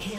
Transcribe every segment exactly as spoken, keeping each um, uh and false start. kill.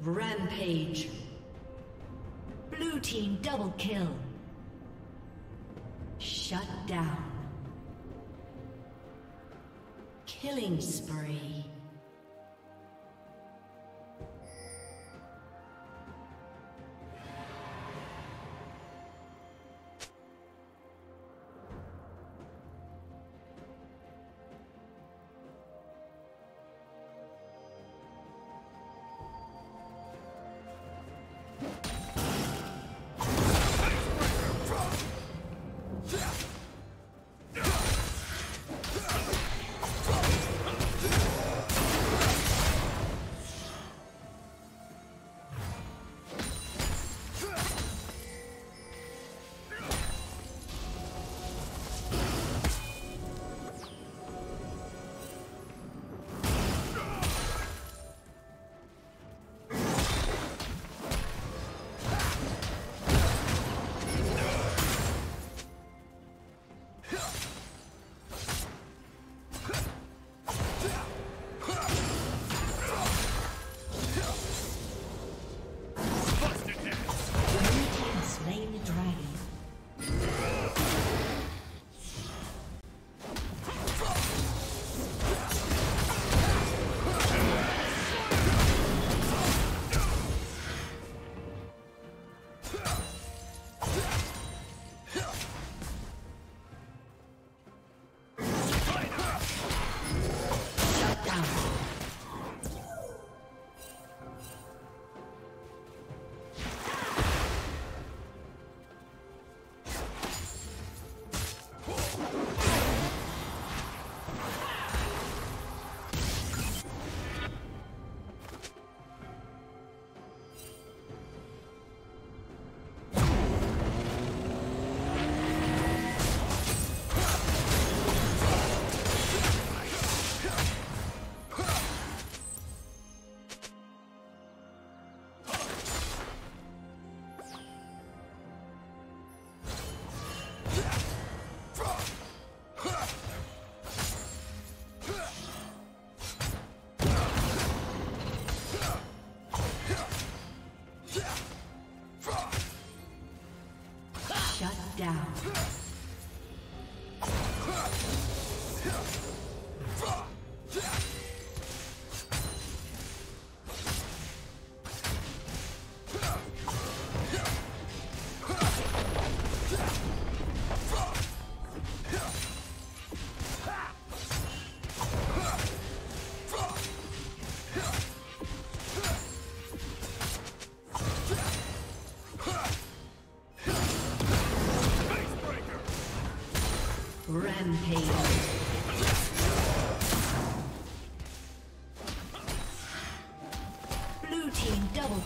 Rampage. Blue team double kill. Shut down. Killing spree. down. Rampage. Blue team double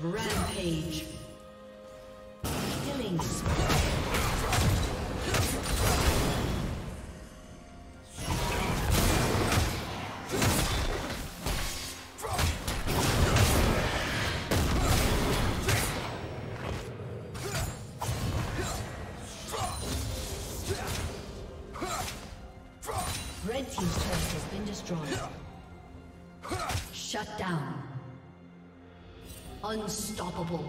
Rampage. Killing Red team's turret has been destroyed. Shut down. Unstoppable.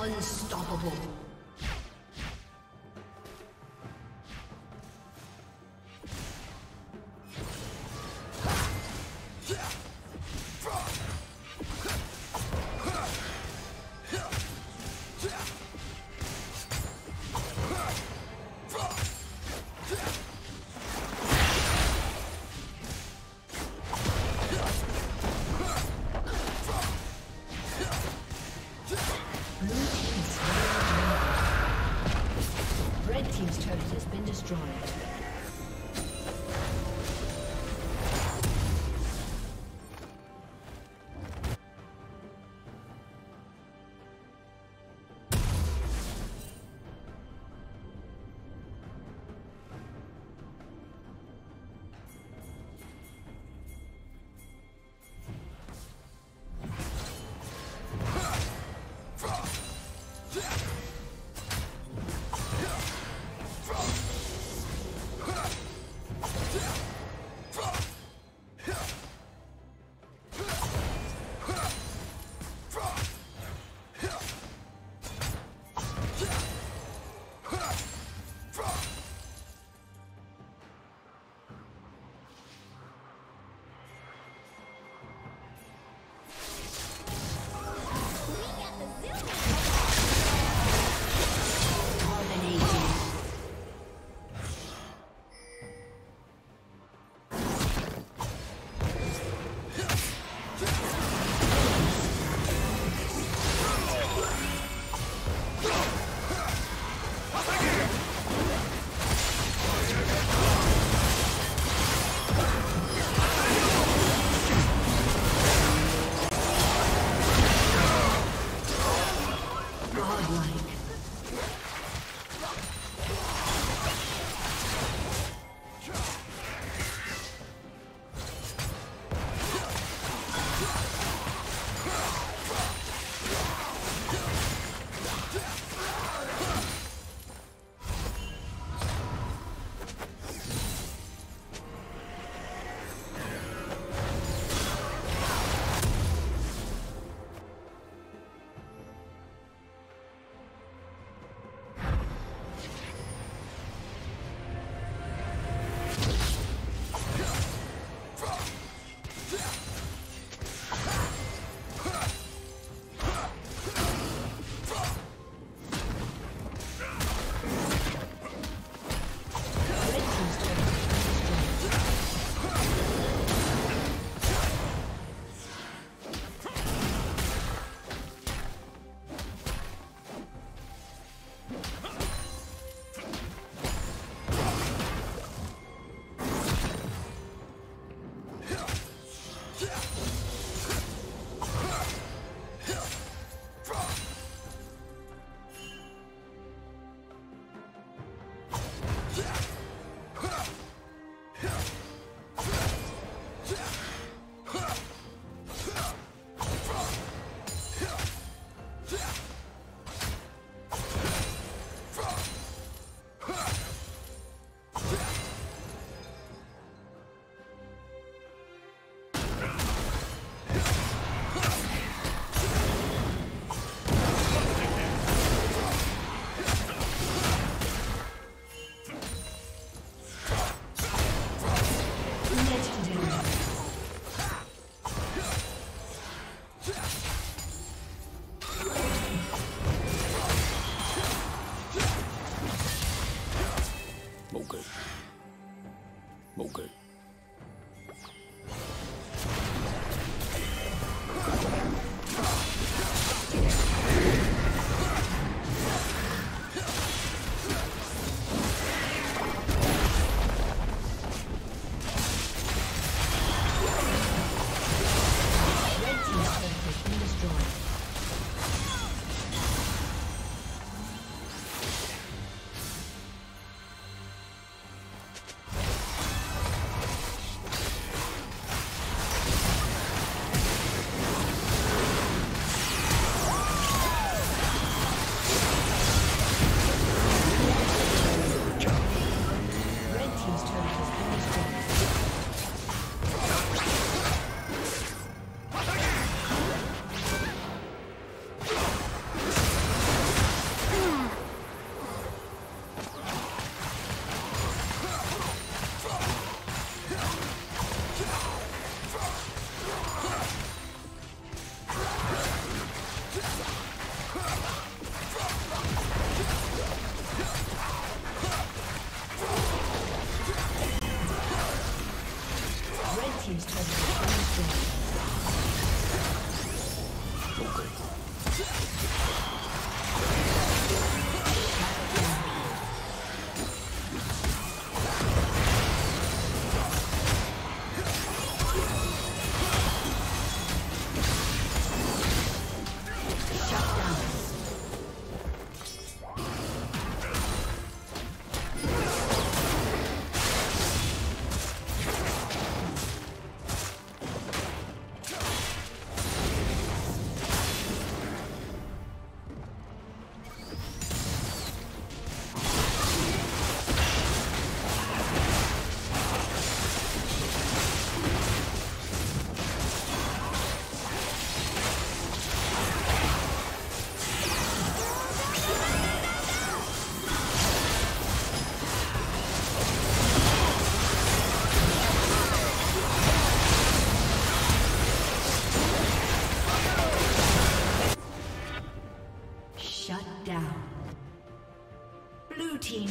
Unstoppable. Mogul. Mogul.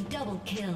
Double kill.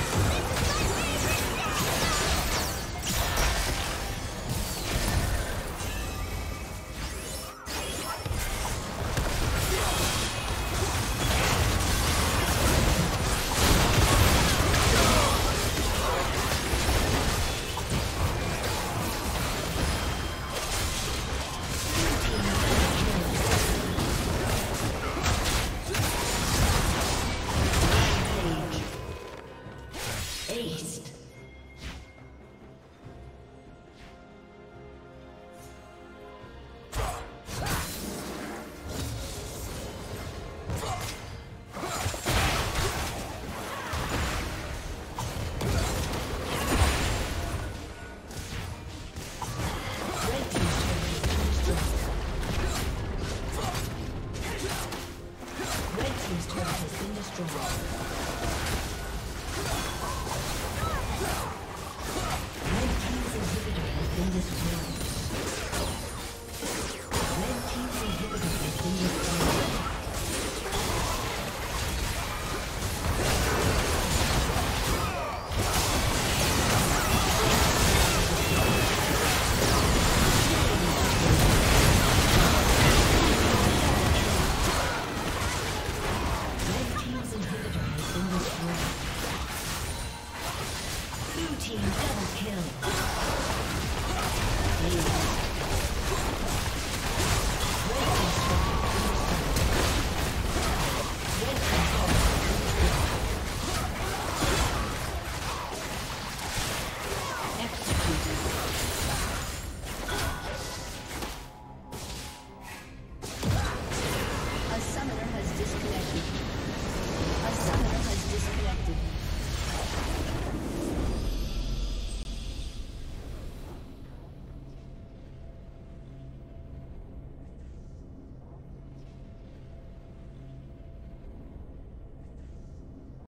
Blue team double kill.